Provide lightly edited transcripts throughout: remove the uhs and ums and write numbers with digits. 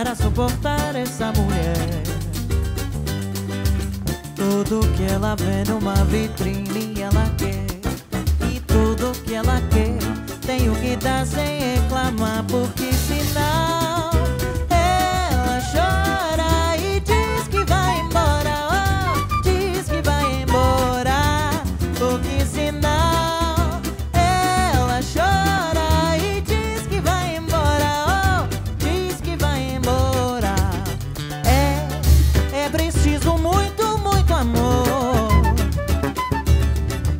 para suportar essa mulher. Tudo que ela vê numa vitrine ela quer, e tudo que ela quer tenho que dar sem reclamar, porque senão ela chora e diz que vai embora, oh, diz que vai embora, porque senão ela chora e diz que vai embora, oh, diz que vai embora. É preciso muito amor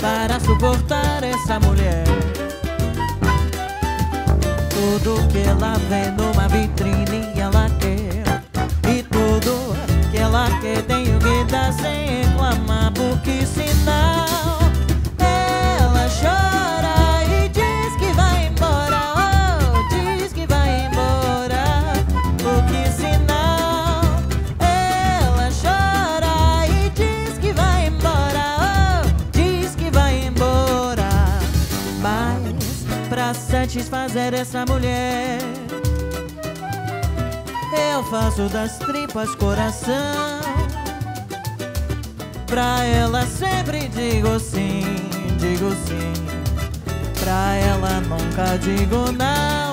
para suportar essa mulher. Tudo que ela vê numa vitrine ela quer, e tudo que ela quer tenho que dar sem reclamar, porque senão ela chora e diz que vai embora, oh, diz que vai embora, porque senão ela chora e diz que vai embora, oh, diz que vai embora. Mas pra satisfazer essa mulher eu faço das tripas coração. Pra ela sempre digo sim, digo sim. Pra ela nunca digo não.